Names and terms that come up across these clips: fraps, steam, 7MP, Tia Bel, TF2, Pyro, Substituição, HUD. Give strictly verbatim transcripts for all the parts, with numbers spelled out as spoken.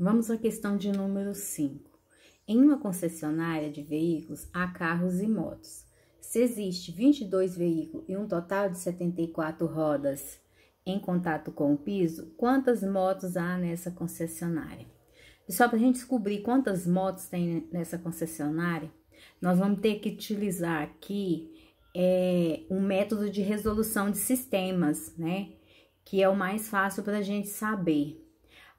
Vamos à questão de número cinco. Em uma concessionária de veículos, há carros e motos. Se existe vinte e dois veículos e um total de setenta e quatro rodas em contato com o piso, quantas motos há nessa concessionária? E só para a gente descobrir quantas motos tem nessa concessionária, nós vamos ter que utilizar aqui é, um método de resolução de sistemas, né? Que é o mais fácil para a gente saber.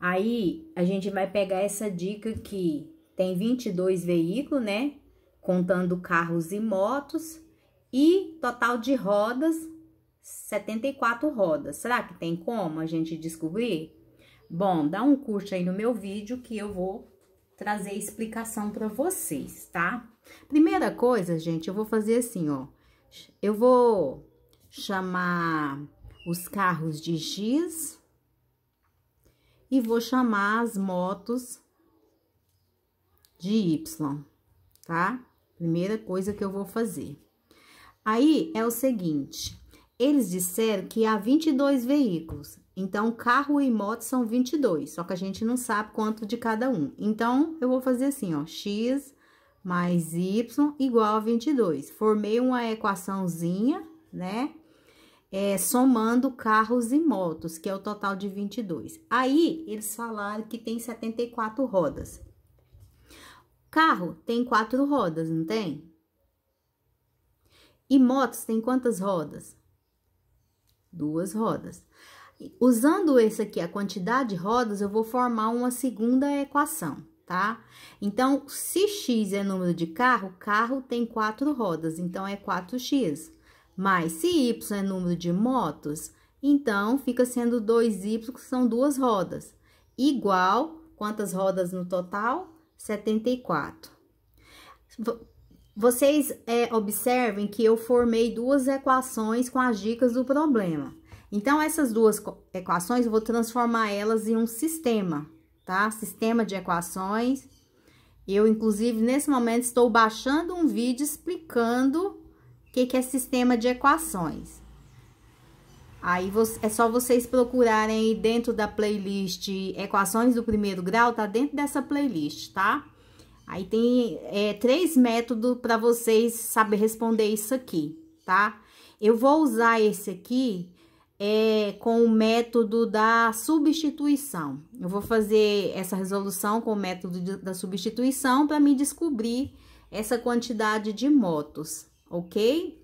Aí, a gente vai pegar essa dica que tem vinte e dois veículos, né? Contando carros e motos, e total de rodas, setenta e quatro rodas. Será que tem como a gente descobrir? Bom, dá um curte aí no meu vídeo que eu vou trazer explicação para vocês, tá? Primeira coisa, gente, eu vou fazer assim, ó. Eu vou chamar os carros de X e vou chamar as motos de Y, tá? Primeira coisa que eu vou fazer. Aí, é o seguinte, eles disseram que há vinte e dois veículos. Então, carro e moto são vinte e dois, só que a gente não sabe quanto de cada um. Então, eu vou fazer assim, ó, x mais y igual a vinte e dois. Formei uma equaçãozinha, né, é, somando carros e motos, que é o total de vinte e dois. Aí, eles falaram que tem setenta e quatro rodas. Carro tem quatro rodas, não tem? E motos tem quantas rodas? Duas rodas. Usando esse aqui, a quantidade de rodas, eu vou formar uma segunda equação, tá? Então, se x é número de carro, carro tem quatro rodas, então é quatro x. Mas, se y é número de motos, então fica sendo dois y, que são duas rodas. Igual, quantas rodas no total? setenta e quatro. Vocês é, observem que eu formei duas equações com as dicas do problema. Então, essas duas equações, eu vou transformar elas em um sistema, tá? Sistema de equações. Eu, inclusive, nesse momento, estou baixando um vídeo explicando o que, que é sistema de equações. Aí, é só vocês procurarem aí dentro da playlist Equações do Primeiro Grau, tá? Dentro dessa playlist, tá? Aí, tem é, três métodos para vocês saberem responder isso aqui, tá? Eu vou usar esse aqui... É, com o método da substituição. Eu vou fazer essa resolução com o método de, da substituição para me descobrir essa quantidade de motos, ok?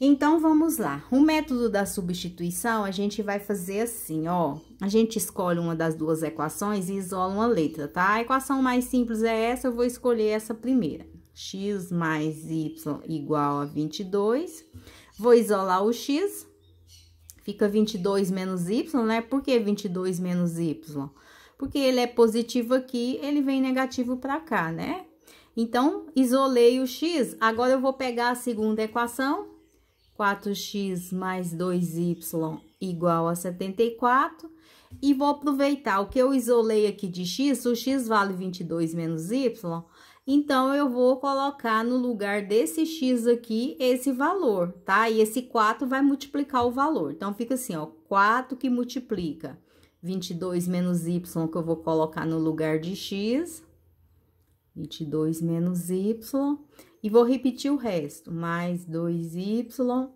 Então, vamos lá. O método da substituição, a gente vai fazer assim, ó. A gente escolhe uma das duas equações e isola uma letra, tá? A equação mais simples é essa, eu vou escolher essa primeira. X mais Y igual a vinte e dois. Vou isolar o X. Fica vinte e dois menos y, né? Por que vinte e dois menos y? Porque ele é positivo aqui, ele vem negativo para cá, né? Então, isolei o x, agora eu vou pegar a segunda equação. quatro x mais dois y igual a setenta e quatro. E vou aproveitar o que eu isolei aqui de x, o x vale vinte e dois menos y. Então, eu vou colocar no lugar desse x aqui, esse valor, tá? E esse quatro vai multiplicar o valor. Então, fica assim, ó, quatro que multiplica vinte e dois menos y, que eu vou colocar no lugar de x. vinte e dois menos y. E vou repetir o resto, mais dois y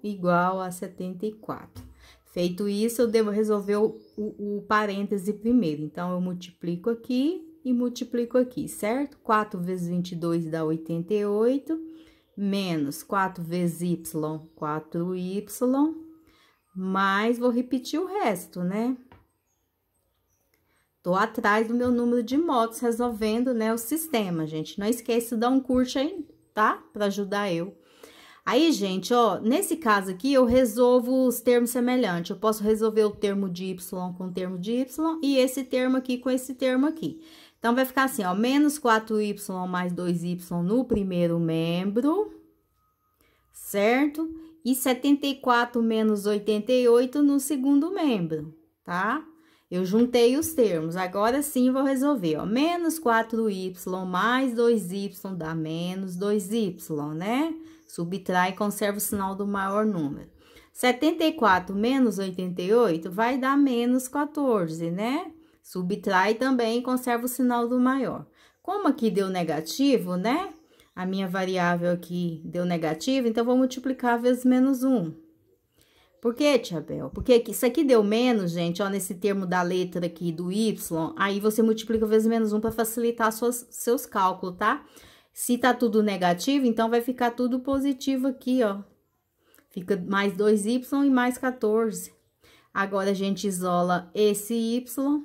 igual a setenta e quatro. Feito isso, eu devo resolver o, o, o parêntese primeiro. Então, eu multiplico aqui. E multiplico aqui, certo? quatro vezes vinte e dois dá oitenta e oito, menos quatro vezes y, quatro y, mais vou repetir o resto, né? Tô atrás do meu número de motos resolvendo, né, o sistema, gente. Não esqueça de dar um curte aí, tá? Pra ajudar eu. Aí, gente, ó, nesse caso aqui, eu resolvo os termos semelhantes. Eu posso resolver o termo de y com o termo de y e esse termo aqui com esse termo aqui. Então, vai ficar assim, ó, menos quatro y mais dois y no primeiro membro, certo? E setenta e quatro menos oitenta e oito no segundo membro, tá? Eu juntei os termos, agora sim vou resolver, ó, menos quatro y mais dois y dá menos dois y, né? Subtrai e conserva o sinal do maior número. setenta e quatro menos oitenta e oito vai dar menos quatorze, né? Subtrai também e conserva o sinal do maior. Como aqui deu negativo, né? A minha variável aqui deu negativo, então, vou multiplicar vezes menos um. Por quê, Tia Bel? Porque isso aqui deu menos, gente, ó, nesse termo da letra aqui do Y, aí você multiplica vezes menos um para facilitar suas, seus cálculos, tá? Se tá tudo negativo, então, vai ficar tudo positivo aqui, ó. Fica mais dois Y e mais quatorze. Agora, a gente isola esse Y,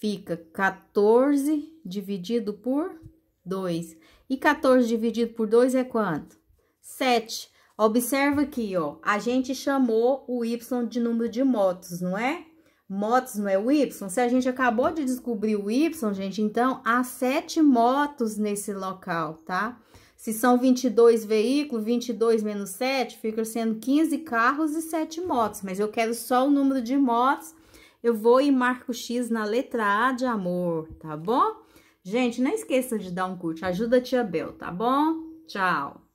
fica quatorze dividido por dois. E quatorze dividido por dois é quanto? sete. Observa aqui, ó, a gente chamou o Y de número de motos, não é? Motos não é o Y? Se a gente acabou de descobrir o Y, gente, então, há sete motos nesse local, tá? Se são vinte e dois veículos, vinte e dois menos sete, fica sendo quinze carros e sete motos. Mas eu quero só o número de motos, eu vou e marco X na letra A de amor, tá bom? Gente, não esqueça de dar um curte, ajuda a Tia Bel, tá bom? Tchau!